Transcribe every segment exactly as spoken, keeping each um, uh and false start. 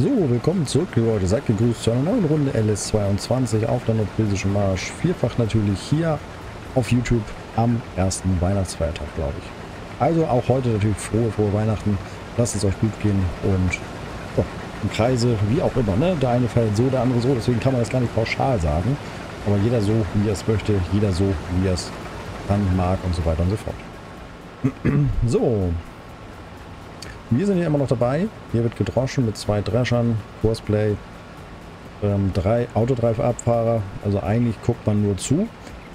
So, willkommen zurück, Leute. Seid gegrüßt zu einer neuen Runde L S zweiundzwanzig auf der Nordfriesischen Marsch. Vierfach natürlich hier auf YouTube am ersten Weihnachtsfeiertag, glaube ich. Also auch heute natürlich frohe, frohe Weihnachten. Lasst es euch gut gehen und oh, im Kreise, wie auch immer. Ne? Der eine fällt so, der andere so. Deswegen kann man das gar nicht pauschal sagen. Aber jeder so, wie er es möchte. Jeder so, wie er es dann mag und so weiter und so fort. So. Wir sind hier immer noch dabei. Hier wird gedroschen mit zwei Dreschern, Courseplay, ähm, drei Autodrive-Abfahrer. Also eigentlich guckt man nur zu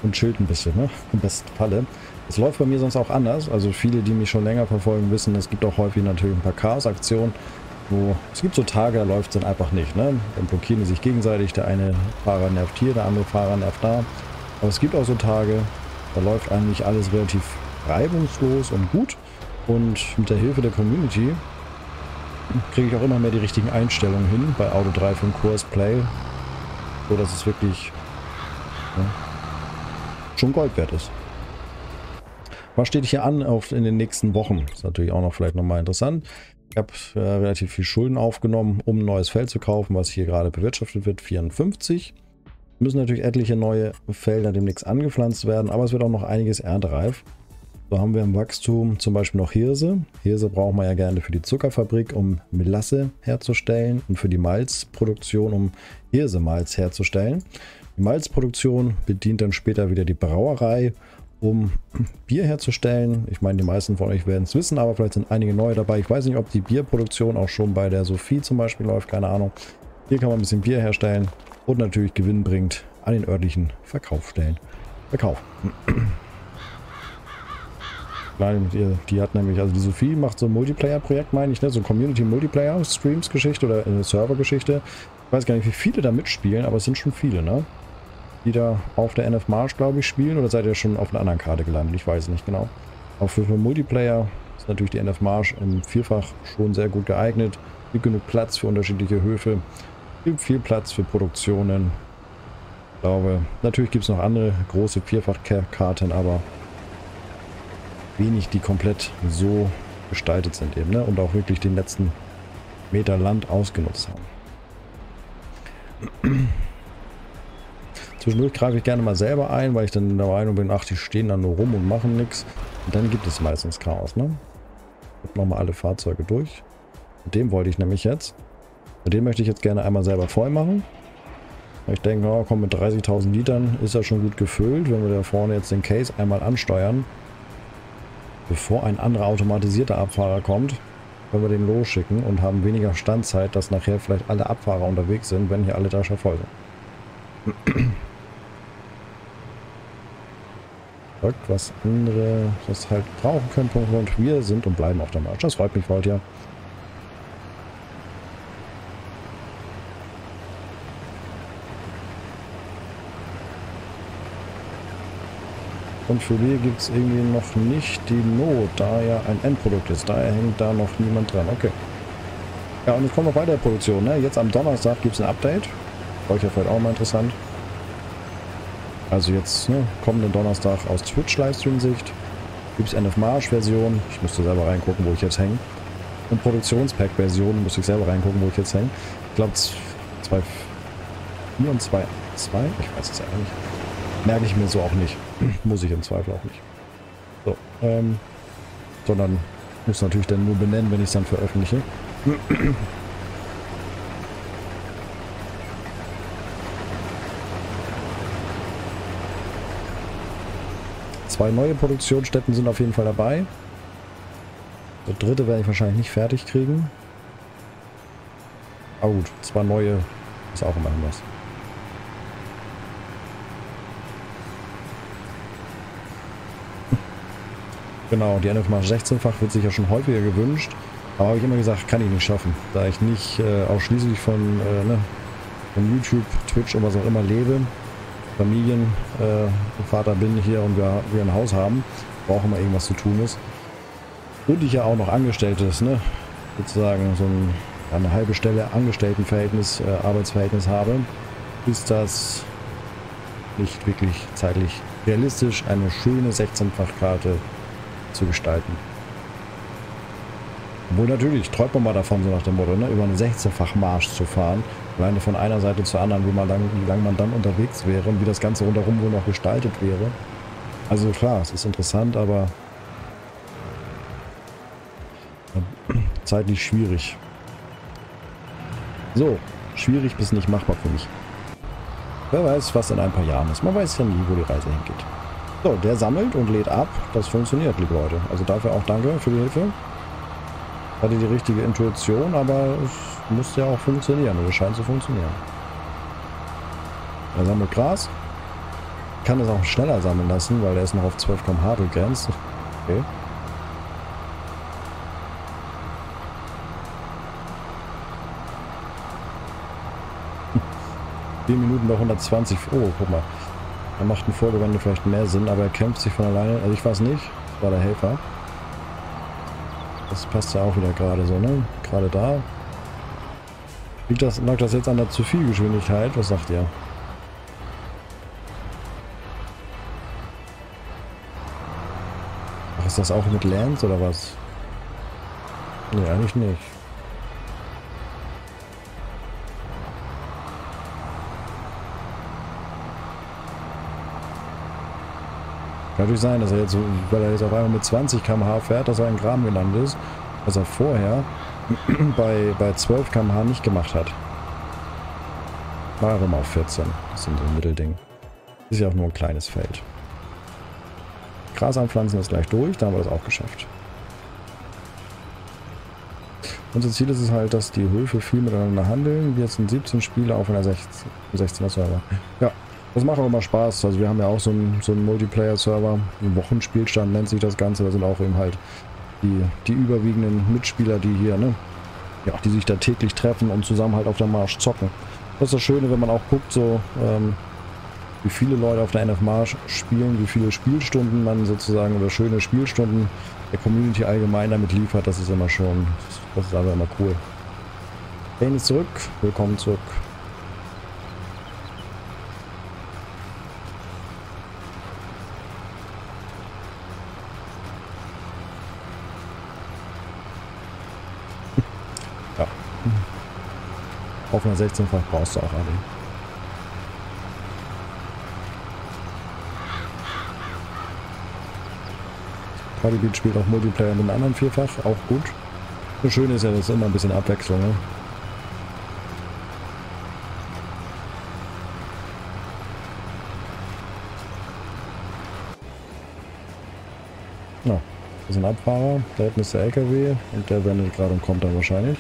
und chillt ein bisschen, ne? Im besten Falle. Es läuft bei mir sonst auch anders. Also viele, die mich schon länger verfolgen, wissen, es gibt auch häufig natürlich ein paar Chaos-Aktionen, wo es gibt so Tage, da läuft es dann einfach nicht, ne? Dann blockieren die sich gegenseitig. Der eine Fahrer nervt hier, der andere Fahrer nervt da. Aber es gibt auch so Tage, da läuft eigentlich alles relativ reibungslos und gut. Und mit der Hilfe der Community kriege ich auch immer mehr die richtigen Einstellungen hin bei Autodrive und Courseplay, so dass es wirklich ja, schon Gold wert ist. Was steht hier an auf, in den nächsten Wochen? Ist natürlich auch noch vielleicht nochmal interessant. Ich habe äh, relativ viel Schulden aufgenommen, um ein neues Feld zu kaufen, was hier gerade bewirtschaftet wird, vierundfünfzig. Müssen natürlich etliche neue Felder demnächst angepflanzt werden, aber es wird auch noch einiges erntereif. So haben wir im Wachstum zum Beispiel noch Hirse. Hirse brauchen wir ja gerne für die Zuckerfabrik, um Melasse herzustellen und für die Malzproduktion, um Hirsemalz herzustellen. Die Malzproduktion bedient dann später wieder die Brauerei, um Bier herzustellen. Ich meine, die meisten von euch werden es wissen, aber vielleicht sind einige neue dabei. Ich weiß nicht, ob die Bierproduktion auch schon bei der Sophie zum Beispiel läuft, keine Ahnung. Hier kann man ein bisschen Bier herstellen und natürlich gewinnbringend an den örtlichen Verkaufsstellen verkaufen. Nein, die hat nämlich, also die Sophie macht so ein Multiplayer-Projekt, meine ich, ne? So Community-Multiplayer-Streams-Geschichte oder äh, Server-Geschichte. Ich weiß gar nicht, wie viele da mitspielen, aber es sind schon viele, ne? Die da auf der N F Marsch, glaube ich, spielen. Oder seid ihr schon auf einer anderen Karte gelandet? Ich weiß nicht genau. Auch für, für Multiplayer ist natürlich die N F Marsch im Vierfach schon sehr gut geeignet. Es gibt genug Platz für unterschiedliche Höfe. Es gibt viel Platz für Produktionen. Ich glaube, natürlich gibt es noch andere große Vierfach-Karten, aber wenig, die komplett so gestaltet sind eben, ne? Und auch wirklich den letzten Meter Land ausgenutzt haben. Zwischendurch greife ich gerne mal selber ein, weil ich dann der Meinung bin, ach, die stehen dann nur rum und machen nichts. Und dann gibt es meistens Chaos, ne? Ich mache mal alle Fahrzeuge durch. Mit dem wollte ich nämlich jetzt. Mit dem möchte ich jetzt gerne einmal selber voll machen. Ich denke, oh, komm, mit dreißigtausend Litern ist das schon gut gefüllt. Wenn wir da vorne jetzt den Case einmal ansteuern, bevor ein anderer automatisierter Abfahrer kommt, können wir den losschicken und haben weniger Standzeit, dass nachher vielleicht alle Abfahrer unterwegs sind, wenn hier alle Drescher voll sind. Was andere das halt brauchen können, und wir sind und bleiben auf der Marsch. Das freut mich heute ja. Und für die gibt es irgendwie noch nicht die Not, da ja ein Endprodukt ist. Daher hängt da noch niemand dran. Okay. Ja, und jetzt kommen wir bei der Produktion. Ne? Jetzt am Donnerstag gibt es ein Update. War euch ja vielleicht auch mal interessant. Also jetzt, ne, kommenden Donnerstag aus Twitch-Livestream-Sicht gibt es N F Marsch-Version. Ich müsste selber reingucken, wo ich jetzt hänge. Und Produktionspack-Version muss ich selber reingucken, wo ich jetzt hänge. Ich glaube, zwei vier und zwei zwei. Ich weiß es eigentlich nicht. Merke ich mir so auch nicht. Muss ich im Zweifel auch nicht. So, ähm, sondern muss natürlich dann nur benennen, wenn ich es dann veröffentliche. Zwei neue Produktionsstätten sind auf jeden Fall dabei. Der dritte werde ich wahrscheinlich nicht fertig kriegen. Aber gut, zwei neue ist auch immer anders. Genau, die N F Marsch sechzehnfach wird sich ja schon häufiger gewünscht, aber habe ich immer gesagt, kann ich nicht schaffen, da ich nicht äh, ausschließlich von, äh, ne, von YouTube, Twitch und was auch immer lebe, Familienvater äh, bin hier und wir, wir ein Haus haben, wo auch immer irgendwas zu tun ist. Und ich ja auch noch Angestellte ist, ne, sozusagen so ein, eine halbe Stelle Angestelltenverhältnis, äh, Arbeitsverhältnis habe, ist das nicht wirklich zeitlich realistisch, eine schöne sechzehnfach Karte zu gestalten. Obwohl natürlich träumt man mal davon, so nach dem Motto, ne? Über einen sechzehnfach Marsch zu fahren. Alleine von einer Seite zur anderen, wie, mal lang, wie lang man dann unterwegs wäre und wie das Ganze rundherum wohl noch gestaltet wäre. Also klar, es ist interessant, aber zeitlich schwierig. So, schwierig bis nicht machbar für mich. Wer weiß, was in ein paar Jahren ist. Man weiß ja nie, wo die Reise hingeht. So, der sammelt und lädt ab. Das funktioniert, liebe Leute. Also dafür auch danke für die Hilfe. Hatte die richtige Intuition, aber es muss ja auch funktionieren. Oder scheint zu funktionieren. Er sammelt Gras. Kann es auch schneller sammeln lassen, weil er ist noch auf zwölf Kilometer pro Stunde begrenzt. Okay. zehn Minuten bei hundertzwanzig. Oh, guck mal. Er macht ein Vorgewende vielleicht mehr Sinn, aber er kämpft sich von alleine. Also ich weiß nicht, das war der Helfer. Das passt ja auch wieder gerade so, ne? Gerade da. Liegt das, lag das jetzt an der zu viel Geschwindigkeit? Was sagt ihr? Ach, ist das auch mit Lance oder was? Nee, eigentlich nicht. Kann natürlich sein, dass er jetzt, weil er jetzt auf einmal mit zwanzig Kilometer pro Stunde fährt, dass er in Graben gelandet ist, was er vorher bei, bei zwölf Kilometer pro Stunde nicht gemacht hat. Warum auf vierzehn? Das ist so ein Mittelding. Ist ja auch nur ein kleines Feld. Gras anpflanzen ist gleich durch, da haben wir das auch geschafft. Unser Ziel ist es halt, dass die Höfe viel miteinander handeln. Wir sind siebzehn Spieler auf einer sechzehner Server. Ja. Das macht auch immer Spaß. Also wir haben ja auch so einen, so einen Multiplayer-Server, einen Wochenspielstand nennt sich das Ganze. Da sind auch eben halt die, die überwiegenden Mitspieler, die hier, ne, ja, die sich da täglich treffen und zusammen halt auf der Marsch zocken. Das ist das Schöne, wenn man auch guckt, so ähm, wie viele Leute auf der N F Marsch spielen, wie viele Spielstunden man sozusagen oder schöne Spielstunden der Community allgemein damit liefert. Das ist immer schon, das ist aber immer cool. Dennis zurück, willkommen zurück. Auf einer sechzehnfach brauchst du auch alle. Party Beat spielt auch Multiplayer mit einem anderen Vierfach, auch gut. Das Schöne ist ja, dass immer ein bisschen Abwechslung, ne? Na, das ist ein Abfahrer, da hinten ist der L K W und der wendet gerade und kommt dann wahrscheinlich.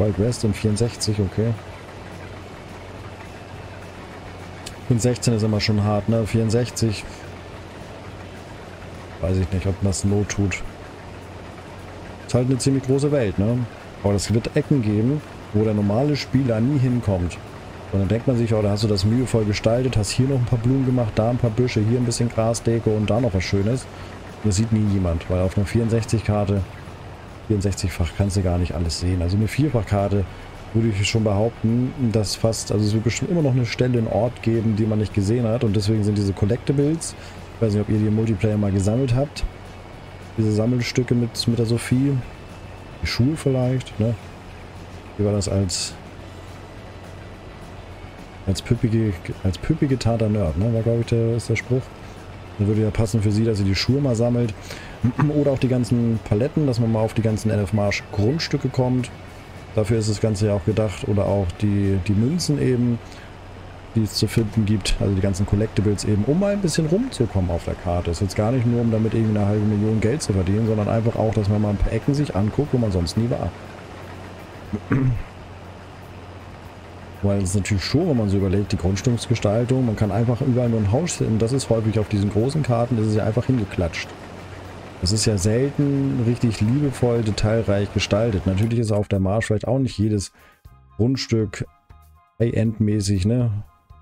Wild West in vierundsechzig, okay. fünfundsechzig ist immer schon hart, ne? vierundsechzig. Weiß ich nicht, ob man es not tut. Ist halt eine ziemlich große Welt, ne? Aber es wird Ecken geben, wo der normale Spieler nie hinkommt. Und dann denkt man sich, oh, da hast du das mühevoll gestaltet, hast hier noch ein paar Blumen gemacht, da ein paar Büsche, hier ein bisschen Grasdeko und da noch was Schönes. Und das sieht nie jemand, weil auf einer vierundsechzig-Karte... vierundsechzig-fach kannst du gar nicht alles sehen. Also eine Vierfachkarte würde ich schon behaupten, dass fast, also es wird bestimmt immer noch eine Stelle, einen Ort geben, die man nicht gesehen hat. Und deswegen sind diese Collectibles, ich weiß nicht, ob ihr die im Multiplayer mal gesammelt habt, diese Sammelstücke mit, mit der Sophie, die Schuhe vielleicht, ne? Wie war das als als püppige, als püppige Tata Nerd, ne? War, glaube ich, der, ist der Spruch. Dann würde ja passen für sie, dass sie die Schuhe mal sammelt. Oder auch die ganzen Paletten, dass man mal auf die ganzen N F Marsch Grundstücke kommt. Dafür ist das Ganze ja auch gedacht. Oder auch die, die Münzen eben, die es zu finden gibt. Also die ganzen Collectibles eben, um mal ein bisschen rumzukommen auf der Karte. Ist jetzt gar nicht nur, um damit irgendwie eine halbe Million Geld zu verdienen, sondern einfach auch, dass man mal ein paar Ecken sich anguckt, wo man sonst nie war. Weil es ist natürlich schon, wenn man so überlegt, die Grundstücksgestaltung, man kann einfach überall nur ein Haus sehen. Das ist häufig auf diesen großen Karten, das ist ja einfach hingeklatscht. Das ist ja selten richtig liebevoll, detailreich gestaltet. Natürlich ist auf der Marsch vielleicht auch nicht jedes Grundstück high-end-mäßig, ne,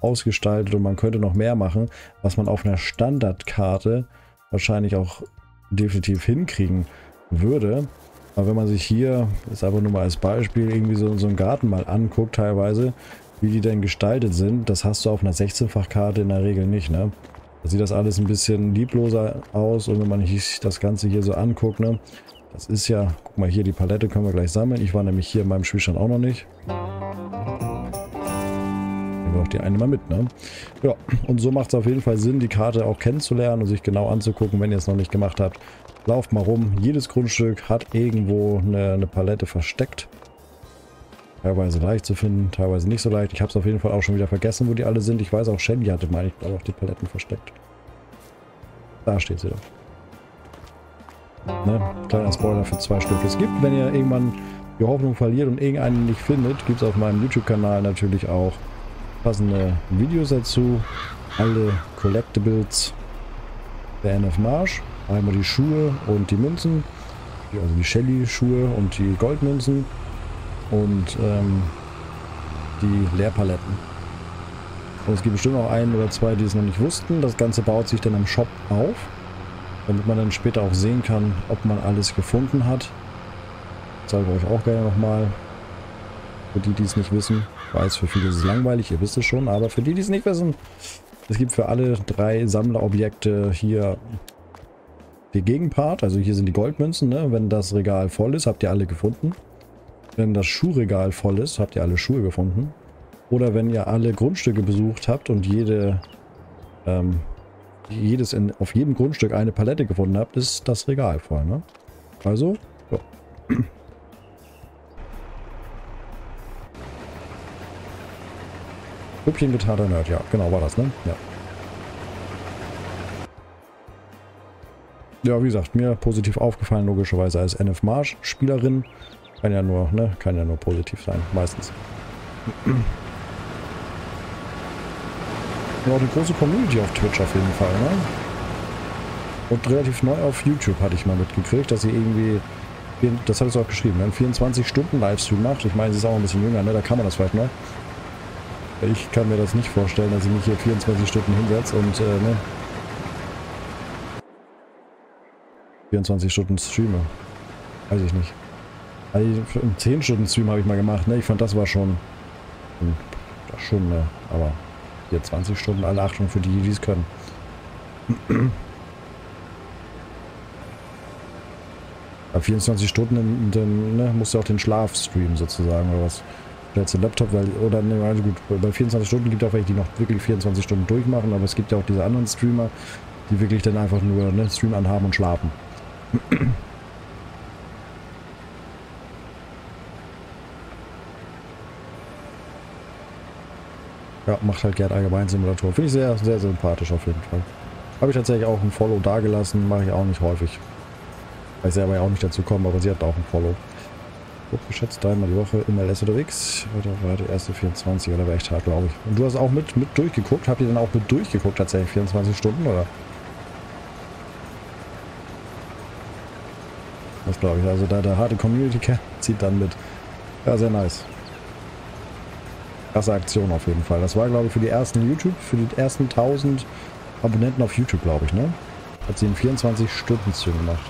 ausgestaltet und man könnte noch mehr machen, was man auf einer Standardkarte wahrscheinlich auch definitiv hinkriegen würde. Aber wenn man sich hier, ist aber nur mal als Beispiel, irgendwie so, so einen Garten mal anguckt teilweise, wie die denn gestaltet sind, das hast du auf einer sechzehnfach Karte in der Regel nicht, ne? Da sieht das alles ein bisschen liebloser aus. Und wenn man sich das Ganze hier so anguckt, ne? Das ist ja, guck mal hier, die Palette können wir gleich sammeln. Ich war nämlich hier in meinem Spielstand auch noch nicht. Nehmen wir auch die eine mal mit, ne? Ja, und so macht es auf jeden Fall Sinn, die Karte auch kennenzulernen und sich genau anzugucken, wenn ihr es noch nicht gemacht habt. Lauft mal rum. Jedes Grundstück hat irgendwo eine, eine Palette versteckt. Teilweise leicht zu finden, teilweise nicht so leicht. Ich habe es auf jeden Fall auch schon wieder vergessen, wo die alle sind. Ich weiß auch, Shelly hatte mal, ich glaube, auch die Paletten versteckt. Da steht sie doch. Ne? Kleiner Spoiler für zwei Stück. Es gibt, wenn ihr irgendwann die Hoffnung verliert und irgendeinen nicht findet, gibt es auf meinem YouTube-Kanal natürlich auch passende Videos dazu. Alle Collectibles der N F Marsch. Einmal die Schuhe und die Münzen. Also die Shelly-Schuhe und die Goldmünzen. Und ähm, die Leerpaletten. Und es gibt bestimmt auch einen oder zwei, die es noch nicht wussten. Das Ganze baut sich dann im Shop auf, damit man dann später auch sehen kann, ob man alles gefunden hat. Ich zeige euch auch gerne nochmal. Für die, die es nicht wissen. Ich weiß, für viele ist es langweilig, ihr wisst es schon. Aber für die, die es nicht wissen, es gibt für alle drei Sammlerobjekte hier die Gegenpart. Also hier sind die Goldmünzen, ne? Wenn das Regal voll ist, habt ihr alle gefunden. Wenn das Schuhregal voll ist, habt ihr alle Schuhe gefunden. Oder wenn ihr alle Grundstücke besucht habt und jede, ähm, jedes in, auf jedem Grundstück eine Palette gefunden habt, ist das Regal voll. Ne? Also, ja. Hüppchen getarter Nerd, ja, genau war das, ne? Ja. Ja, wie gesagt, mir positiv aufgefallen, logischerweise als N F Marsch-Spielerin. Kann ja nur, ne? Kann ja nur positiv sein, meistens. Und auch eine große Community auf Twitch auf jeden Fall, ne? Und relativ neu auf YouTube hatte ich mal mitgekriegt, dass sie irgendwie, das hat es auch geschrieben, einen vierundzwanzig Stunden Livestream macht. Ich meine, sie ist auch ein bisschen jünger, ne? Da kann man das vielleicht noch. Ich kann mir das nicht vorstellen, dass ich mich hier vierundzwanzig Stunden hinsetze und, äh, ne? vierundzwanzig Stunden streame. Weiß ich nicht. Also zehn Stunden Stream habe ich mal gemacht, ne? Ich fand, das war schon, das schon, ne? Aber hier zwanzig Stunden, alle Achtung für die, die es können. Bei vierundzwanzig Stunden, dann, ne, musst du auch den Schlaf streamen sozusagen, oder was? Stellst du den Laptop, weil, oder, ne, also gut, bei vierundzwanzig Stunden gibt es auch welche, die noch wirklich vierundzwanzig Stunden durchmachen, aber es gibt ja auch diese anderen Streamer, die wirklich dann einfach nur, ne, Stream anhaben und schlafen. Ja, macht halt Gerd allgemein Simulator. Finde ich sehr, sehr sympathisch auf jeden Fall. Habe ich tatsächlich auch ein Follow dagelassen. Mache ich auch nicht häufig. Weil ich selber ja auch nicht dazu komme, aber sie hat auch ein Follow. Hochgeschätzt, einmal die Woche im L S unterwegs. Oder war der erste vierundzwanzig oder wäre ich hart, glaube ich. Und du hast auch mit, mit durchgeguckt. Habt ihr dann auch mit durchgeguckt tatsächlich? vierundzwanzig Stunden, oder? Das glaube ich. Also da der harte Community-Cat zieht dann mit. Ja, sehr nice. Krasse Aktion auf jeden Fall. Das war, glaube ich, für die ersten YouTube, für die ersten tausend Abonnenten auf YouTube, glaube ich, ne? Hat sie in vierundzwanzig Stunden Stream gemacht.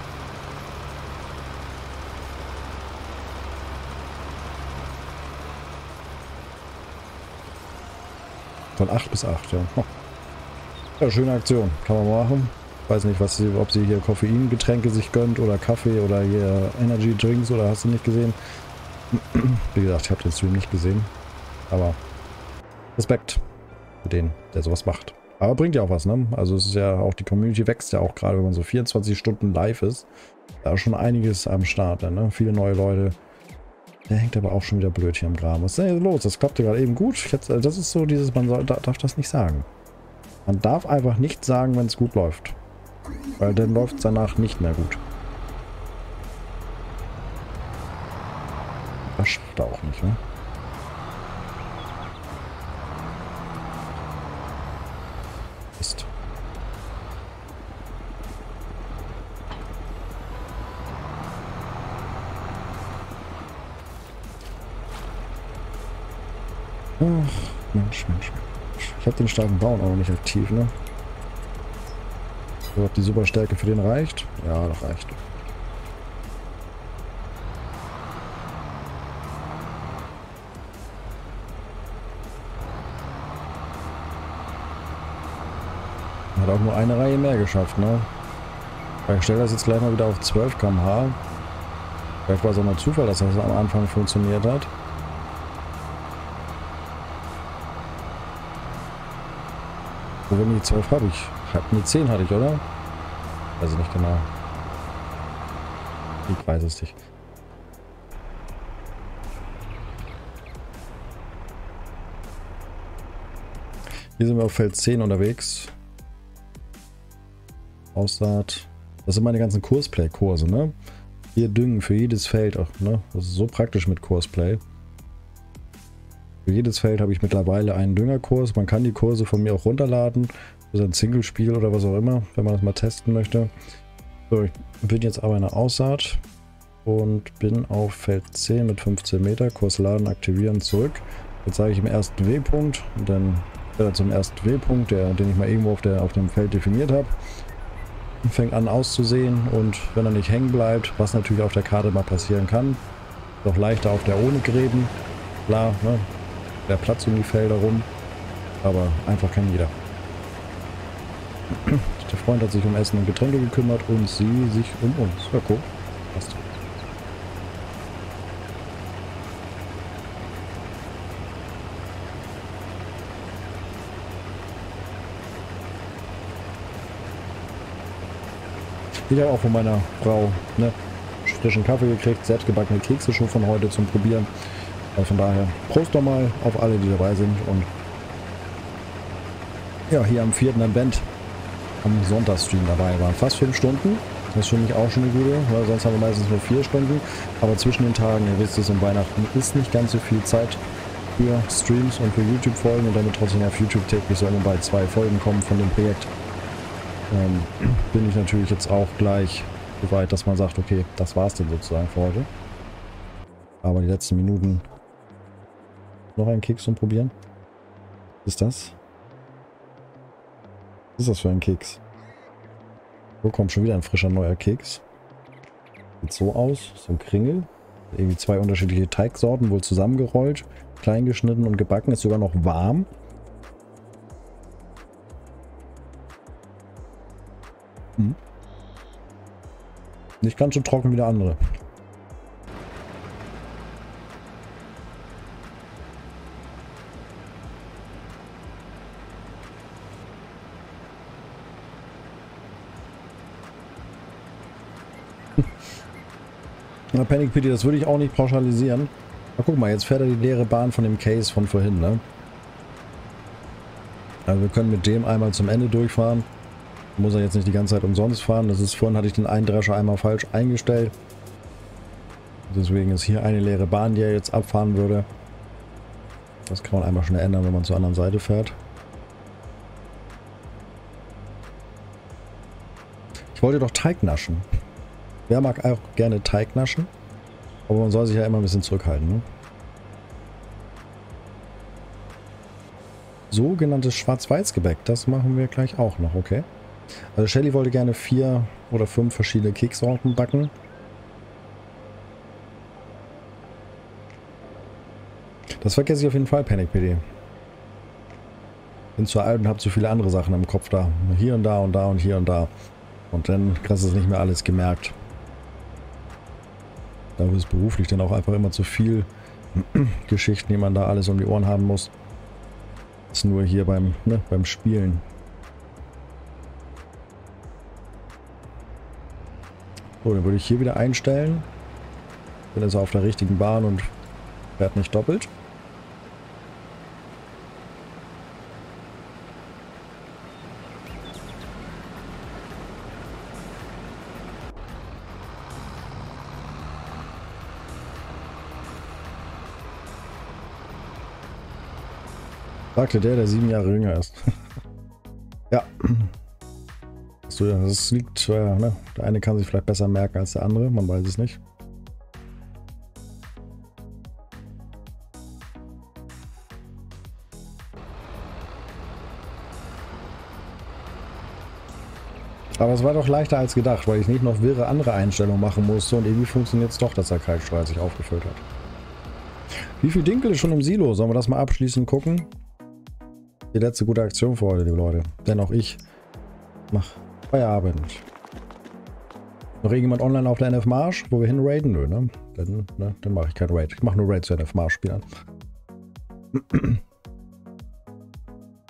Von acht bis acht, ja. Oh. Ja, schöne Aktion. Kann man machen. Weiß nicht, was sie, ob sie hier Koffeingetränke sich gönnt oder Kaffee oder hier Energy Drinks oder hast du nicht gesehen? Wie gesagt, ich habe den Stream nicht gesehen. Aber Respekt für den, der sowas macht. Aber bringt ja auch was, ne? Also es ist ja auch, die Community wächst ja auch gerade, wenn man so vierundzwanzig Stunden live ist. Da ist schon einiges am Start, ne? Viele neue Leute. Der hängt aber auch schon wieder blöd hier im Graben. Was ist denn hier los? Das klappte gerade eben gut. Ich hätte, das ist so dieses, man soll, darf das nicht sagen. Man darf einfach nicht sagen, wenn es gut läuft. Weil dann läuft es danach nicht mehr gut. Das stimmt auch nicht, ne? Ist. Ach, Mensch, Mensch. Ich habe den starken Bauern auch noch nicht aktiv, ne? Ob die Superstärke für den reicht? Ja, das reicht. Hat auch nur eine Reihe mehr geschafft, ne? Ich stelle das jetzt gleich mal wieder auf zwölf Kilometer pro Stunde. Vielleicht war es auch mal Zufall, dass das am Anfang funktioniert hat. Wo wenn die zwölf habe ich? Die zehn hatte ich, oder? Weiß ich nicht genau. Ich weiß es nicht. Hier sind wir auf Feld zehn unterwegs. Aussaat. Das sind meine ganzen Courseplay-Kurse, ne? Hier düngen für jedes Feld auch, ne? Das ist so praktisch mit Courseplay. Für jedes Feld habe ich mittlerweile einen Düngerkurs. Man kann die Kurse von mir auch runterladen. Das ist ein Single-Spiel oder was auch immer, wenn man das mal testen möchte. So, ich bin jetzt aber in der Aussaat und bin auf Feld zehn mit fünfzehn Meter. Kurs laden, aktivieren, zurück. Jetzt sage ich im ersten W-Punkt und dann zum ersten W-Punkt, der, den ich mal irgendwo auf, der, auf dem Feld definiert habe. Fängt an auszusehen und wenn er nicht hängen bleibt, was natürlich auf der Karte mal passieren kann, ist auch leichter auf der ohne Gräben. Klar, ne? Der Platz um die Felder rum, aber einfach kann jeder. Der Freund hat sich um Essen und Getränke gekümmert und sie sich um uns. Ja, guck, passt. Ich habe auch von meiner Frau, ne, frischen Kaffee gekriegt, selbstgebackene Kekse schon von heute zum Probieren. Also von daher, Prost nochmal auf alle, die dabei sind. Und ja, hier am vierten Advent am Sonntagsstream dabei waren. Fast fünf Stunden. Das ist für mich auch schon eine gute, weil sonst haben wir meistens nur vier Stunden. Aber zwischen den Tagen, ihr wisst es, um Weihnachten ist nicht ganz so viel Zeit für Streams und für YouTube-Folgen. Und damit trotzdem auf YouTube täglich sollen bei zwei Folgen kommen von dem Projekt. Ähm, bin ich natürlich jetzt auch gleich so weit, dass man sagt, okay, das war's denn sozusagen für heute. Aber die letzten Minuten noch einen Keks zum Probieren. Was ist das? Was ist das für ein Keks? So kommt schon wieder ein frischer neuer Keks. Sieht so aus, so ein Kringel. Irgendwie zwei unterschiedliche Teigsorten, wohl zusammengerollt, klein geschnitten und gebacken, ist sogar noch warm. Hm. Nicht ganz so trocken wie der andere. Na, Panic P D, das würde ich auch nicht pauschalisieren. Na, guck mal, jetzt fährt er die leere Bahn von dem Case von vorhin, ne? Also wir können mit dem einmal zum Ende durchfahren. Muss er jetzt nicht die ganze Zeit umsonst fahren. Das ist, vorhin hatte ich den einen Drescher einmal falsch eingestellt. Deswegen ist hier eine leere Bahn, die er jetzt abfahren würde. Das kann man einmal schnell ändern, wenn man zur anderen Seite fährt. Ich wollte doch Teig naschen. Wer mag auch gerne Teig naschen? Aber man soll sich ja immer ein bisschen zurückhalten, ne? Sogenanntes Schwarz-Weiß-Gebäck, das machen wir gleich auch noch, okay? Also Shelly wollte gerne vier oder fünf verschiedene Keksorten backen. Das vergesse ich auf jeden Fall, Panic P D. Bin zu alt und habe zu viele andere Sachen im Kopf da. Hier und da und da und hier und da. Und dann kriegst du es nicht mehr alles gemerkt. Da ist beruflich dann auch einfach immer zu viel Geschichten, die man da alles um die Ohren haben muss. Das ist nur hier beim, ne, beim Spielen. So, dann würde ich hier wieder einstellen. Dann ist er auf der richtigen Bahn und fährt nicht doppelt. Sagte der, der sieben Jahre jünger ist. Ja. Das liegt, äh, ne? Der eine kann sich vielleicht besser merken als der andere, man weiß es nicht. Aber es war doch leichter als gedacht, weil ich nicht noch wirre andere Einstellungen machen musste und irgendwie funktioniert es doch, dass der Kalkstreuer sich aufgefüllt hat. Wie viel Dinkel ist schon im Silo? Sollen wir das mal abschließend gucken? Die letzte gute Aktion für heute, liebe Leute. Denn auch ich Mach Feierabend. Noch irgendjemand online auf der N F Marsch, wo wir hin raiden? Nö, ne? Dann, ne? Dann mache ich kein Raid. Ich mache nur Raid zu N F Marsch Spielern.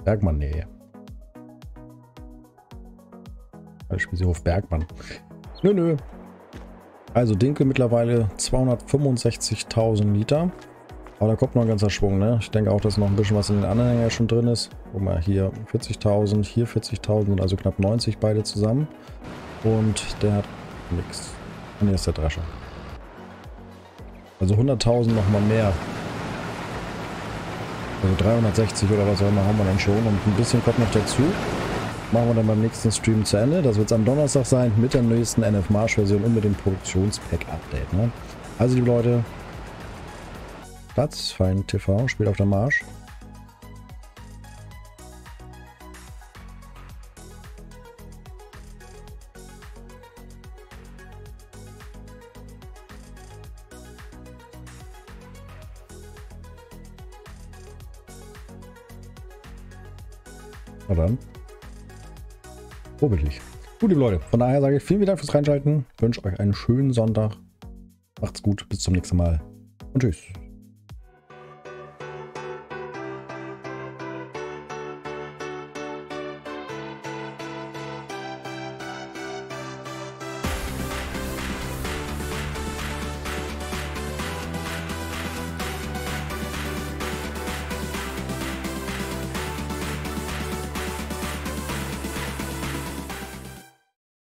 Bergmann, nee. Ich spiele sie auf Bergmann. Nö, nö. Also Dinkel mittlerweile zweihundertfünfundsechzigtausend Liter. Aber da kommt noch ein ganzer Schwung, ne? Ich denke auch, dass noch ein bisschen was in den Anhänger schon drin ist. Guck mal, hier vierzigtausend, hier vierzigtausend, also knapp neunzig beide zusammen. Und der hat nichts. Und hier ist der Drescher. Also hunderttausend nochmal mehr. Also dreihundertsechzig oder was auch immer haben wir dann schon. Und ein bisschen kommt noch dazu. Machen wir dann beim nächsten Stream zu Ende. Das wird es am Donnerstag sein mit der nächsten N F Marsch-Version und mit dem Produktionspack-Update. Ne? Also liebe Leute, Platzfeind T V spielt auf der Marsch. Na dann. Vorbildlich. Gut, liebe Leute, von daher sage ich vielen Dank fürs Reinschalten. Wünsche euch einen schönen Sonntag. Macht's gut, bis zum nächsten Mal und tschüss.